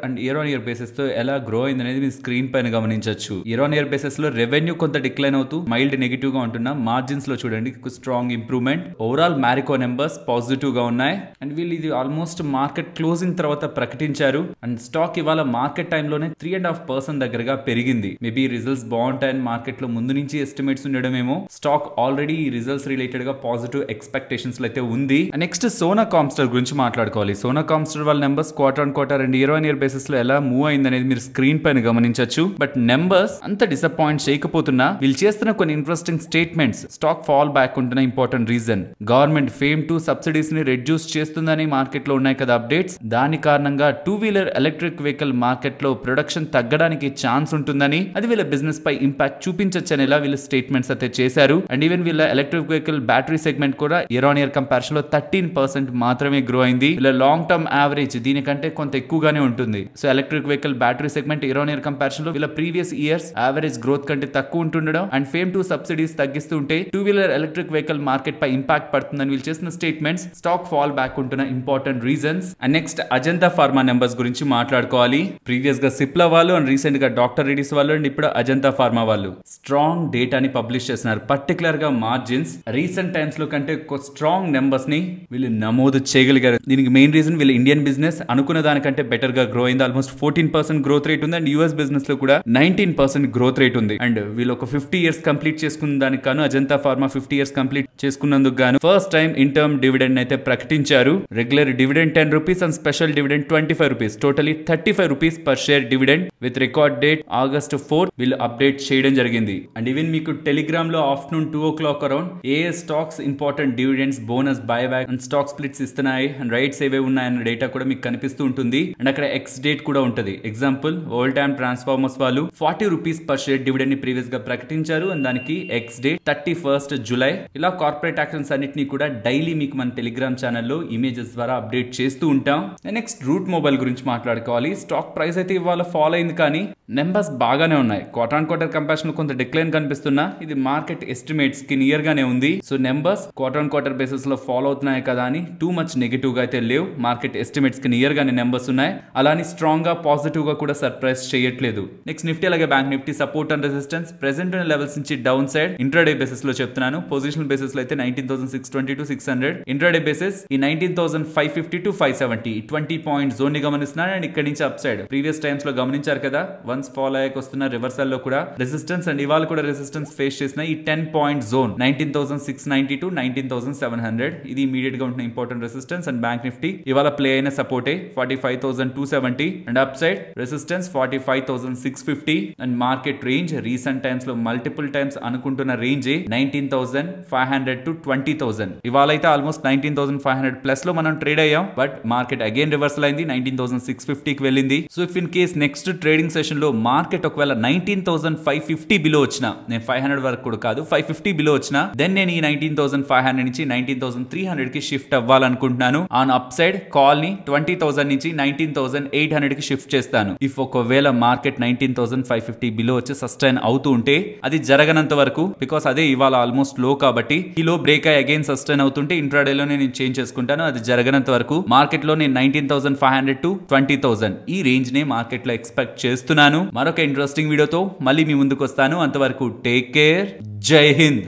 and year on year basis తో ఎలా grow అయింది అనేది మీరు screen పైన గమనించవచ్చు. Year on year basis లో revenue కొంత డిక్లైన్ అవుతూ మైల్డ్ నెగిటివ్ గా ఉంటున్న మార్జిన్స్ లో చూడండి strong improvement. Overall Marico numbers positive గా ఉన్నాయి. అండ్ వీళ్ళు ఇది ఆల్మోస్ట్ మార్కెట్ క్లోజింగ్ తర్వాత ప్రకటించారు. అండ్ స్టాక్ ఇవాళ మార్కెట్ టైమ్ లోనే 3.5% దగ్గరగా పెరిగింది. మేబీ రిజల్ట్స్ బాగుంటాయని మార్కెట్ లో ముందు నుంచి ఎస్టిమేట్స్ ఉండడమేమో స్టాక్ ఆల్రెడీ రిజల్ట్స్ రిలేటెడ్ గా పాజిటివ్ ఎక్స్పెక్టేషన్స్ లో అయితే ఉంది. అండ్ నెక్స్ట్ సోనా కామ్స్టార్ గురించి మాట్లాడుకోవాలి. సోనా కామ్స్టార్ వాళ్ళ numbers quarter and quarter and year on year basis లో ఎలా మూవ్ అయింది అనేది మీరు స్క్రీన్ పైన గమనించవచ్చు. బట్ నెంబర్స్ అంత డిసప్పాయింట్ చేయకపోతున్నా వీళ్ళు చేస్తున్న కొన్ని interesting statements stock fall back ఉంటున్న important reason. Government FAME two subsidies ని రెడ్యూస్ చేస్తుందని మార్కెట్ లో ఉన్నాయి కదా అప్డేట్స్, దాని కారణంగా two wheeler electric vehicle market లో ప్రొడక్షన్ తగ్గడానికి ఛాన్స్ ఉంటుందని, అది వీళ్ళ బిజినెస్ పై ఇంపాక్ట్ చూపించచ్చని ఇలా వీళ్ళ స్టేట్మెంట్స్ అయితే చేశారు. అండ్ ఈవెన్ వీళ్ళ ఎలక్ట్రిక్ వెహికల్ బ్యాటరీ సెగ్మెంట్ కూడా ఇయర్ ఆన్ ఇయర్ కంపారిజన్ లో 13% మాత్రమే గ్రో అయింది. వీళ్ళ లాంగ్ టర్మ్ యావరేజ్ దీనికంటే కొంత ఎక్కువగానే ఉంటుంది. So electric vehicle battery segment year on year comparison లో వీళ్ళ ప్రీవియస్ ఇయర్స్ యావరేజ్ గ్రోత్ కంటే తక్కువ ఉంటుండడం అండ్ ఫేమ్ టు సబ్సిడీస్ తగ్గిస్తుంటే two wheeler electric vehicle market పై ఇంపాక్ట్ పడుతుందని వీళ్ళు చేసిన స్టేట్మెంట్స్ స్టాక్ ఫాల్ బ్యాక్ ఉంటున్న important reasons. And next Ajanta pharma numbers గురించి మాట్లాడుకోవాలి. ప్రీవియస్ గా సిప్లా వాళ్ళు అండ్ రీసెంట్ గా డాక్టర్ రెడీస్ వాళ్ళు అండ్ ఇప్పుడు అజంతా ఫార్మా వాళ్ళు స్ట్రాంగ్ డేటాని పబ్లిష్ చేస్తున్నారు. పర్టికులర్ గా మార్జిన్స్ రీసెంట్ టైమ్స్ లో కంటే స్ట్రాంగ్ నెంబర్స్ ని వీళ్ళు నమోదు చేయగలిగారు. దీనికి మెయిన్ రీజన్ వీళ్ళ ఇండియన్ బిజినెస్ అనుకున్న దానికంటే బెటర్ గా గ్రో అయింది. ఆల్మోస్ట్ 14% గ్రోత్ రేట్ ఉంది. అండ్ యూఎస్ బిజినెస్ లో కూడా 19% గ్రోత్ రేట్ ఉంది. అండ్ వీళ్ళు ఒక 50 years కంప్లీట్ చేసుకున్న దానికి గాను అజంతా ఫార్మా 50 years కంప్లీట్ చేసుకున్నందుకు గాను ఫస్ట్ టైం ఇంటర్మ్ డివిడెండ్ అయితే ప్రకటించారు. Regular dividend 10 rupees and special dividend 25 rupees, totally 35 rupees per share dividend with record date August 4th వీళ్ళు అప్డేట్ చేయడం జరిగింది. అండ్ ఈవెన్ మీకు టెలిగ్రామ్ లో ఆఫ్టర్నూన్ 2 o'clock అరౌండ్ ఏ stocks important dividends bonus buyback and stock splits ఇస్తున్నాయి and rights ఏవే ఉన్నాయన్న data కూడా మీకు కనిపిస్తూ ఉంటుంది. అండ్ అక్కడ ఎక్స్ డేట్ కూడా ఉంటుంది. ఎగ్జాంపుల్ ఓల్డ్ టైమ్ ట్రాన్స్ఫార్మర్స్ వాళ్ళు 40 rupees పర్ షేర్ డివిడెండ్ ని ప్రీవియస్ గా ప్రకటించారు అండ్ దానికి ఎక్స్ డేట్ 31st July. ఇలా కార్పొరేట్ యాక్షన్స్ అన్నిటిని కూడా డైలీ మీకు మన టెలిగ్రామ్ ఛానల్లో ఇమేజెస్ ద్వారా అప్డేట్ చేస్తూ ఉంటాం. నెక్స్ట్ రూట్ మొబైల్ గురించి మాట్లాడుకోవాలి. స్టాక్ ప్రైస్ అయితే ఇవాళ ఫాలో అయింది కానీ నెంబర్స్ బాగానే ఉన్నాయి. క్వార్టర్ అండ్ క్వార్టర్ కంపారిజన్ లో కొంత డిక్లైన్ కనిపిస్తున్నా ఇది మార్కెట్ ఎస్టిమేట్స్ కి నియర్ గానే ఉంది. So numbers quarter and quarter basis లో ఫాలో అవుతున్నాయి కదా అని టూ మచ్ నెగిటివ్ గా అయితే లేవు. మార్కెట్ ఎస్టిమేట్స్ కి నియర్ గానే నెంబర్స్ ఉన్నాయి. అలానే స్ట్రాంగ్ గా పాజిటివ్ గా కూడా సర్ప్రైజ్ చేయట్లేదు. నెక్స్ట్ నిఫ్టీ అలాగే bank Nifty support and resistance present ఉన్న లెవెల్స్ నుంచి డౌన్ సైడ్ ఇంట్రాడే బేసిస్ లో చెప్తున్నాను. పొజిషనల్ బేసిస్ లో అయితే 19,620 to 600, ఇంట్రాడే బేసిస్ ఈ 19,550 to 570 20 point జోన్ ని గమనిస్తున్నాను. అండ్ ఇక్కడ నుంచి అప్ సైడ్ ప్రీవియస్ టైమ్స్ లో గమనించారు కదా ఫాల్ అయ్యాక వస్తున్న రివర్సల్ లో కూడా రెసిస్టెన్స్ అండ్ ఇవాళ కూడా రెసిస్టెన్స్ ఫేస్ చేసిన ఈ 10 point zone 19,690 to 19,700 ఇది ఇమీడియట్ గా ఉంటున్న important resistance. And bank Nifty ఇవాళ ప్లే అయిన సపోర్టే 45,270 and up side resistance 45,650 and market range recent times లో మల్టిపుల్ టైమ్స్ అనుకుంటున్న రేంజ్ 19,500 to 20,000. ఇవాళ అయితే ఆల్మోస్ట్ 19,500 ప్లస్ లో మనం ట్రేడ్ అయ్యాం. బట్ మార్కెట్ అగైన్ రివర్సల్ అయింది, 19,650 కి వెళ్ళింది. So if in case next trading session లో మార్కెట్ ఒకవేళ 19,550 బిలో వచ్చిన, నేను 500 వరకు కూడా కాదు 550 బిలో వచ్చిన, దెన్ నేను ఈ 19,500 నుంచి 19,300 కి షిఫ్ట్ అవ్వాలనుకుంటున్నాను. ఆన్ అప్ సైడ్ కాల్ ని 20,000 నుంచి 19,800 కి షిఫ్ట్ చేస్తాను. ఇఫ్ ఒకవేళ మార్కెట్ 19,550 బిలో వచ్చి సస్టైన్ అవుతూ ఉంటే, అది జరగనంత వరకు బికాస్ అదే ఇవాళ ఆల్మోస్ట్ లో కాబట్టి ఈ లో బ్రేక్ అయ్యి అగైన్ సస్టైన్ అవుతుంటే ఇంట్రాడే లో నేను చేంజ్ చేసుకుంటాను. అది జరగనంత వరకు మార్కెట్ లో నేను 19,500 to 20,000 ఈ రేంజ్ నే మార్కెట్ లో ఎక్స్పెక్ట్ చేస్తున్నాను. మరొక ఇంట్రెస్టింగ్ వీడియోతో మళ్ళీ మీ ముందుకు వస్తాను. అంతవరకు టేక్ కేర్. జై హింద్.